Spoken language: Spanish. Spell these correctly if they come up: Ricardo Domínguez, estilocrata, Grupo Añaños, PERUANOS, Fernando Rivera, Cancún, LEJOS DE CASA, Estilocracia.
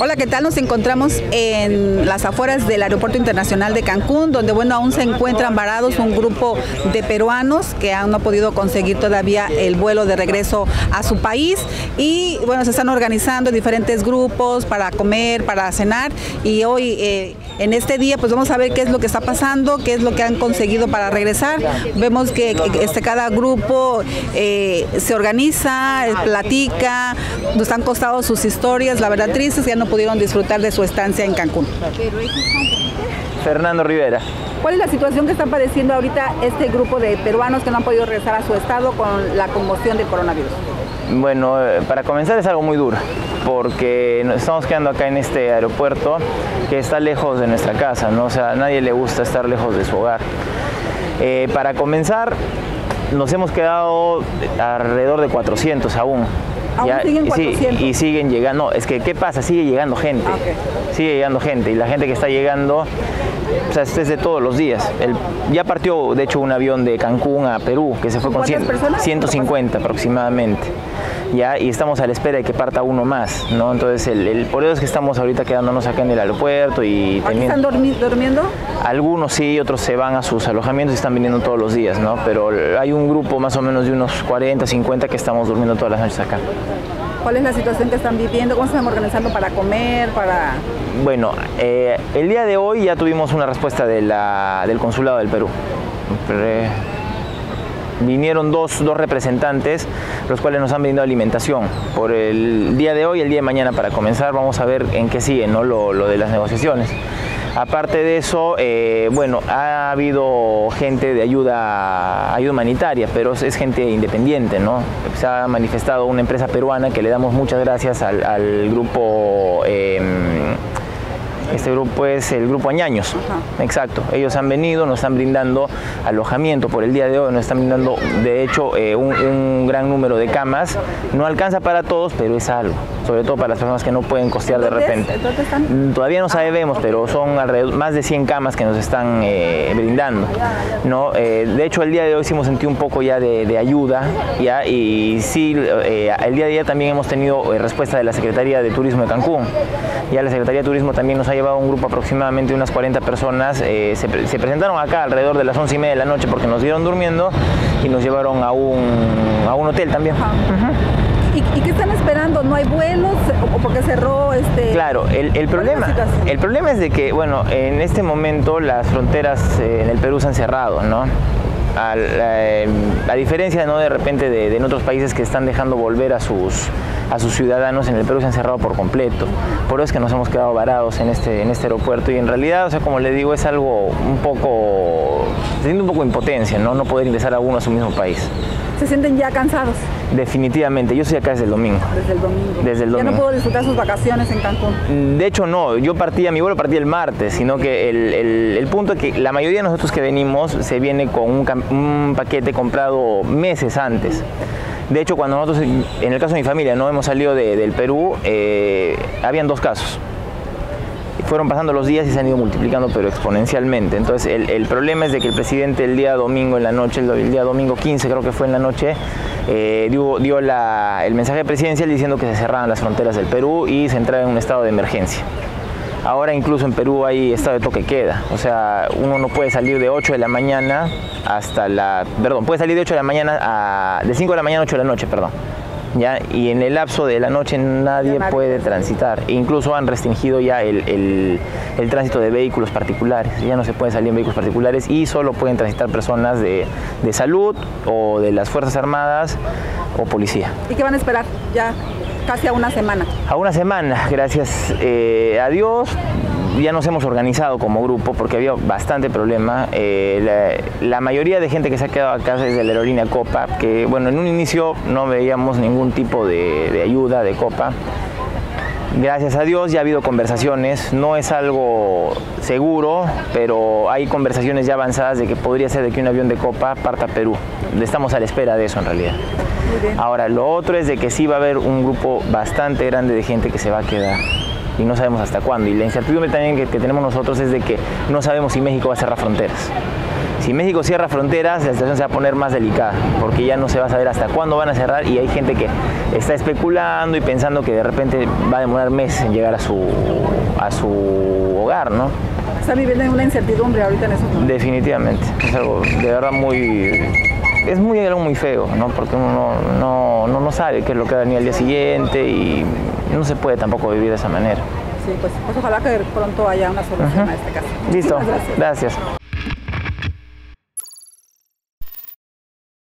Hola, ¿qué tal? Nos encontramos en las afueras del Aeropuerto Internacional de Cancún, donde aún se encuentran varados un grupo de peruanos que aún no han podido conseguir todavía el vuelo de regreso a su país. Y bueno, se están organizando diferentes grupos para comer, para cenar, y hoy en este día pues vamos a ver qué es lo que está pasando, qué es lo que han conseguido para regresar. Vemos que cada grupo se organiza, platica, nos han costado sus historias, la verdad tristes, ya no pudieron disfrutar de su estancia en Cancún. Fernando Rivera. ¿Cuál es la situación que están padeciendo ahorita este grupo de peruanos que no han podido regresar a su estado con la conmoción del coronavirus? Bueno, para comenzar es algo muy duro, porque nos estamos quedando acá en este aeropuerto que está lejos de nuestra casa, ¿no? O sea, a nadie le gusta estar lejos de su hogar. Para comenzar, nos hemos quedado alrededor de 400 aún. Ya, siguen 400. Y siguen llegando, es que ¿qué pasa? Sigue llegando gente, sigue llegando gente, y la gente que está llegando, o sea, es de todos los días. Ya partió de hecho un avión de Cancún a Perú que se fue con 150 aproximadamente, ya, y estamos a la espera de que parta uno más, ¿no? Entonces por eso es que estamos ahorita quedándonos acá en el aeropuerto. Y ¿están durmiendo? Algunos sí, otros se van a sus alojamientos y están viniendo todos los días, ¿no? Pero hay un grupo más o menos de unos 40, 50 que estamos durmiendo todas las noches acá. ¿Cuál es la situación que están viviendo? ¿Cómo se están organizando para comer? Bueno, el día de hoy ya tuvimos una respuesta de del Consulado del Perú. Vinieron dos representantes, los cuales nos han brindado alimentación por el día de hoy y el día de mañana. Para comenzar, vamos a ver en qué sigue, ¿no? Lo de las negociaciones. Aparte de eso, bueno, ha habido gente de ayuda humanitaria, pero es gente independiente, ¿no? Se ha manifestado una empresa peruana que le damos muchas gracias al grupo. Este grupo es el Grupo Añaños. Ajá. Exacto. Ellos han venido, nos están brindando alojamiento por el día de hoy, nos están brindando, de hecho, un gran número de camas. No alcanza para todos, pero es algo, sobre todo para las personas que no pueden costear de repente. Todavía no sabemos, pero son alrededor más de 100 camas que nos están brindando, ¿no? De hecho, el día de hoy sí hemos sentido un poco ya de ayuda, ¿ya? Y sí, el día a día también hemos tenido respuesta de la Secretaría de Turismo de Cancún. Ya la Secretaría de Turismo también nos ha llevado un grupo aproximadamente de unas 40 personas. Se presentaron acá alrededor de las 11:30 de la noche porque nos vieron durmiendo y nos llevaron a un hotel también. ¿Y qué están esperando? ¿No hay vuelos o porque cerró este...? Claro, el problema es de que, bueno, en este momento las fronteras en el Perú se han cerrado, ¿no? A diferencia, ¿no?, de repente de en otros países que están dejando volver a sus ciudadanos, en el Perú se han cerrado por completo. Por eso es que nos hemos quedado varados en este aeropuerto, y en realidad, o sea, como le digo, es algo un poco... se siente un poco de impotencia, ¿no? No poder ingresar a uno a su mismo país. ¿Se sienten ya cansados? Definitivamente, yo estoy acá desde el domingo. Desde el domingo. Desde el domingo. ¿Ya no puedo disfrutar sus vacaciones en Cancún? De hecho no, mi vuelo partía el martes, sino que el punto es que la mayoría de nosotros que venimos se viene con un paquete comprado meses antes. De hecho, cuando nosotros, en el caso de mi familia, no hemos salido del Perú, habían dos casos. Fueron pasando los días y se han ido multiplicando, pero exponencialmente. Entonces el problema es de que el presidente el día domingo en la noche, el día domingo 15 creo que fue en la noche, dio el mensaje presidencial diciendo que se cerraban las fronteras del Perú y se entraba en un estado de emergencia. Ahora incluso en Perú hay estado de toque queda, o sea, uno no puede salir de 8 de la mañana hasta puede salir de 8 de la mañana de 5 de la mañana a 8 de la noche, perdón. ¿Ya? Y en el lapso de la noche nadie puede transitar. Incluso han restringido ya el tránsito de vehículos particulares. Ya no se pueden salir en vehículos particulares y solo pueden transitar personas de salud o de las Fuerzas Armadas o policía. ¿Y qué van a esperar ya casi a una semana? A una semana, gracias a Dios. Ya nos hemos organizado como grupo porque había bastante problema. La mayoría de gente que se ha quedado acá es de la aerolínea Copa, que bueno, en un inicio no veíamos ningún tipo de ayuda de Copa. Gracias a Dios ya ha habido conversaciones, no es algo seguro, pero hay conversaciones ya avanzadas de que podría ser de que un avión de Copa parta a Perú. Estamos a la espera de eso en realidad. Ahora, lo otro es de que sí va a haber un grupo bastante grande de gente que se va a quedar. Y no sabemos hasta cuándo. Y la incertidumbre también que tenemos nosotros es de que no sabemos si México va a cerrar fronteras. Si México cierra fronteras, la situación se va a poner más delicada, porque ya no se va a saber hasta cuándo van a cerrar, y hay gente que está especulando y pensando que de repente va a demorar meses en llegar a su hogar, ¿no? Está viviendo en una incertidumbre ahorita en esos momentos. Definitivamente, es algo de verdad algo muy feo, ¿no? Porque uno no sabe qué es lo que va a venir al día siguiente y no se puede tampoco vivir de esa manera. Sí, pues ojalá que pronto haya una solución a este caso. Listo, gracias.